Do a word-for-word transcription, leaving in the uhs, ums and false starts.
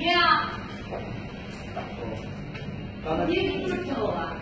么样？你不是走啊？